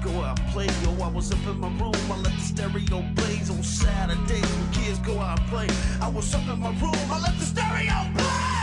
days go out and play, yo. I was up in my room, I let the stereo blaze. On Saturdays when kids go out and play, I was up in my room, I let the stereo blaze.